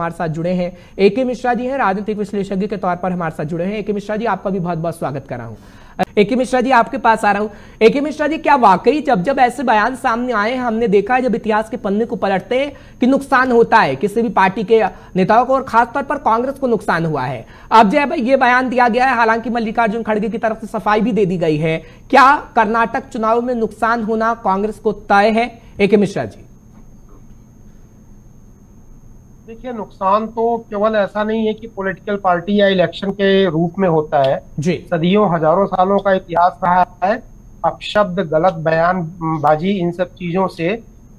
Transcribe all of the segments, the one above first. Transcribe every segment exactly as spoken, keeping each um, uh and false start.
हमारे साथ जुड़े हैं एके मिश्रा जी हैं, राजनीतिक विश्लेषज्ञ के तौर पर हमारे साथ जुड़े हैं। एके मिश्रा जी आपका भी बहुत बहुत स्वागत कर रहा हूं। एके मिश्रा जी आपके पास आ रहा हूं। एके मिश्रा जी, क्या वाकई जब जब ऐसे बयान सामने आए, हमने देखा है जब इतिहास के पन्ने को पलटते हैं कि नुकसान होता है किसी भी पार्टी के नेताओं को और खासतौर पर कांग्रेस को नुकसान हुआ है। अब जो ये बयान दिया गया है, हालांकि मल्लिकार्जुन खड़गे की तरफ से सफाई भी दे दी गई है, क्या कर्नाटक चुनाव में नुकसान होना कांग्रेस को तय है? एके मिश्रा जी, देखिए नुकसान तो केवल ऐसा नहीं है कि पॉलिटिकल पार्टी या इलेक्शन के रूप में होता है जी। सदियों हजारों सालों का इतिहास रहा है। अपशब्द, गलत बयानबाजी, इन सब चीजों से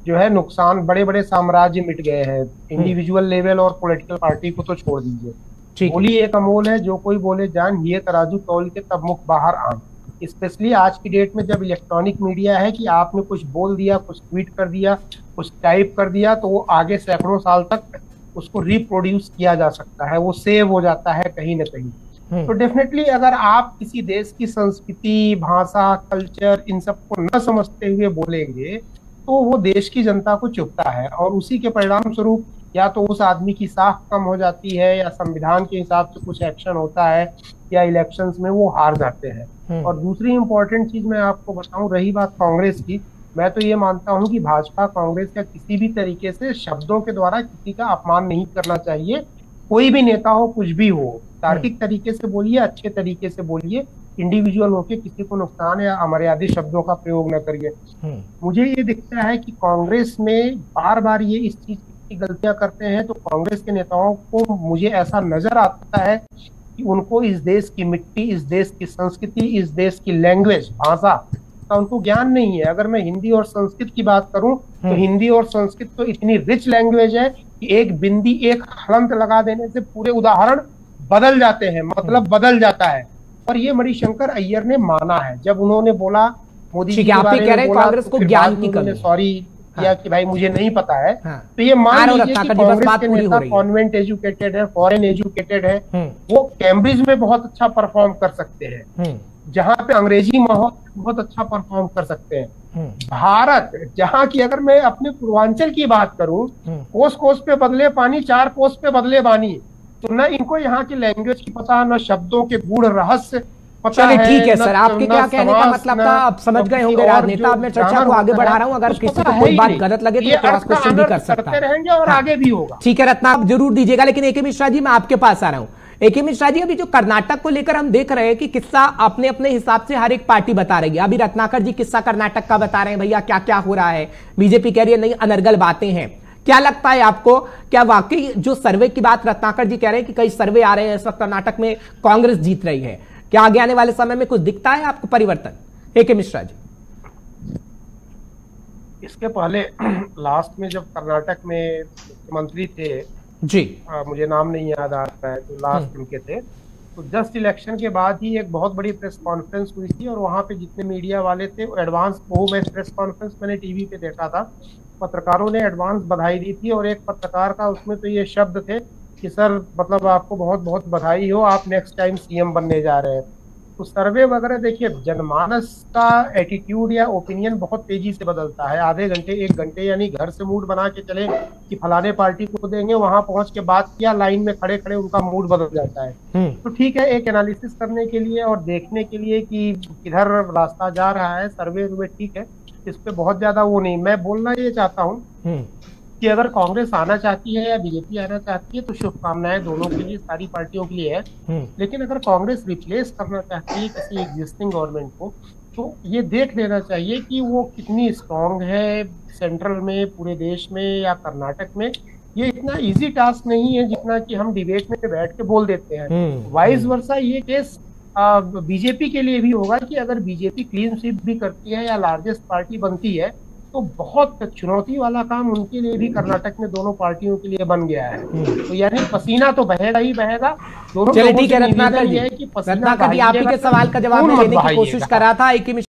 जो है नुकसान, बड़े बड़े साम्राज्य मिट गए हैं। इंडिविजुअल लेवल और पॉलिटिकल पार्टी को तो छोड़ दीजिए। बोली एक अमोल है, जो कोई बोले जान, ये तराजू तौल के तब मुख बाहर आन। स्पेशली आज की डेट में जब इलेक्ट्रॉनिक मीडिया है कि आपने कुछ बोल दिया, कुछ ट्वीट कर दिया, कुछ टाइप कर दिया, तो वो आगे सैकड़ों साल तक उसको रिप्रोड्यूस किया जा सकता है, वो सेव हो जाता है कहीं ना कहीं। तो डेफिनेटली अगर आप किसी देश की संस्कृति, भाषा, कल्चर, इन सब को न समझते हुए बोलेंगे तो वो देश की जनता को चुभता है और उसी के परिणाम स्वरूप या तो उस आदमी की साख कम हो जाती है या संविधान के हिसाब से कुछ एक्शन होता है या इलेक्शंस में वो हार जाते हैं। और दूसरी इम्पोर्टेंट चीज मैं आपको बताऊं, रही बात कांग्रेस की, मैं तो ये मानता हूं कि भाजपा कांग्रेस का किसी भी तरीके से शब्दों के द्वारा किसी का अपमान नहीं करना चाहिए। कोई भी नेता हो, कुछ भी हो, तार्किक तरीके से बोलिए, अच्छे तरीके से बोलिए, इंडिविजुअल होके किसी को नुकसान या अमर्यादित शब्दों का प्रयोग न करिए। मुझे ये दिखता है कि कांग्रेस में बार बार ये इस चीज की गलतियां करते हैं, तो कांग्रेस के नेताओं को मुझे ऐसा नजर आता है कि उनको इस देश की मिट्टी, इस देश की संस्कृति, इस देश की लैंग्वेज, भाषा उनको ज्ञान नहीं है। अगर मैं हिंदी और संस्कृत की बात करूं तो हिंदी और संस्कृत तो इतनी रिच लैंग्वेज है कि एक बिंदी, एक हलंत लगा देने से पूरे उदाहरण बदल जाते हैं, मतलब बदल जाता है। और ये मणि शंकर अय्यर ने माना है जब उन्होंने बोला मोदी जी के बारे में, कांग्रेस को ज्ञान की कमी, सॉरी किया कि भाई मुझे नहीं पता है। तो ये मान लीजिए कि कांग्रेस के नेता कॉन्वेंट एजुकेटेड है, फॉरेन एजुकेटेड है, वो कैम्ब्रिज में बहुत अच्छा परफॉर्म कर सकते हैं, जहाँ पे अंग्रेजी माहौल बहुत अच्छा परफॉर्म कर सकते हैं। भारत, जहाँ की अगर मैं अपने पूर्वांचल की बात करूं, कोस कोस पे बदले पानी, चार कोस पे बदले बानी, तो ना इनको यहाँ की लैंग्वेज की पता, ना शब्दों के गूढ़ रहस्य पता है। ठीक है सर, आपके क्या कहने का मतलब था, आप समझ गए होंगे राजनेता। अब मैं चर्चा को आगे बढ़ा रहा हूं, अगर किसी को कोई बात गलत लगे तो क्रॉस क्वेश्चन भी कर सकते रहेंगे और आगे भी होगा। ठीक है रत्ना, आप जरूर दीजिएगा, लेकिन एके मिश्रा जी मैं आपके पास आ रहा हूँ। एके मिश्रा जी, अभी जो कर्नाटक को लेकर हम देख रहे हैं कि किस्सा अपने अपने हिसाब से हर एक पार्टी बता रही है। अभी रत्नाकर जी किस्सा कर्नाटक का बता रहे हैं, भैया क्या क्या हो रहा है, बीजेपी कह रही है नहीं, अनर्गल बातें हैं। क्या लगता है आपको, क्या वाकई जो सर्वे की बात रत्नाकर जी कह रहे हैं कि कई सर्वे आ रहे हैं इस वक्त कर्नाटक में, कांग्रेस जीत रही है, क्या आगे आने वाले समय में कुछ दिखता है आपको परिवर्तन? एके मिश्रा जी, इसके पहले लास्ट में जब कर्नाटक में मुख्यमंत्री थे जी, आ, मुझे नाम नहीं याद आ रहा है, तो लास्ट उनके थे, तो जस्ट इलेक्शन के बाद ही एक बहुत बड़ी प्रेस कॉन्फ्रेंस हुई थी और वहाँ पे जितने मीडिया वाले थे एडवांस, वो मैं प्रेस कॉन्फ्रेंस मैंने टीवी पे देखा था, पत्रकारों ने एडवांस बधाई दी थी और एक पत्रकार का उसमें तो ये शब्द थे कि सर मतलब आपको बहुत बहुत बधाई हो, आप नेक्स्ट टाइम सीएम बनने जा रहे हैं। तो सर्वे वगैरह, देखिए जनमानस का एटीट्यूड या ओपिनियन बहुत तेजी से बदलता है, आधे घंटे एक घंटे, यानी घर से मूड बना के चले कि फलाने पार्टी को देंगे, वहां पहुंच के बात किया, लाइन में खड़े खड़े उनका मूड बदल जाता है। तो ठीक है, एक एनालिसिस करने के लिए और देखने के लिए कि किधर रास्ता जा रहा है, सर्वे वे ठीक है, इस पर बहुत ज्यादा वो नहीं। मैं बोलना ये चाहता हूँ कि अगर कांग्रेस आना चाहती है या बीजेपी आना चाहती है तो शुभकामनाएं दोनों के लिए, सारी पार्टियों के लिए है। लेकिन अगर कांग्रेस रिप्लेस करना चाहती है किसी एग्जिस्टिंग गवर्नमेंट को, तो ये देख लेना चाहिए कि वो कितनी स्ट्रांग है सेंट्रल में, पूरे देश में या कर्नाटक में। ये इतना इजी टास्क नहीं है जितना कि हम डिबेट में बैठ के बोल देते हैं। वाइस वर्सा ये केस बीजेपी के लिए भी होगा कि अगर बीजेपी क्लीन स्वीप भी करती है या लार्जेस्ट पार्टी बनती है तो बहुत चुनौती वाला काम उनके लिए भी कर्नाटक में दोनों पार्टियों के लिए बन गया है। तो यानी पसीना तो बहेगा ही बहेगा दोनों। चलिए ठीक है रत्नाकर जी, रत्नाकर जी आप ही के सवाल का जवाब देने की कोशिश कर रहा था।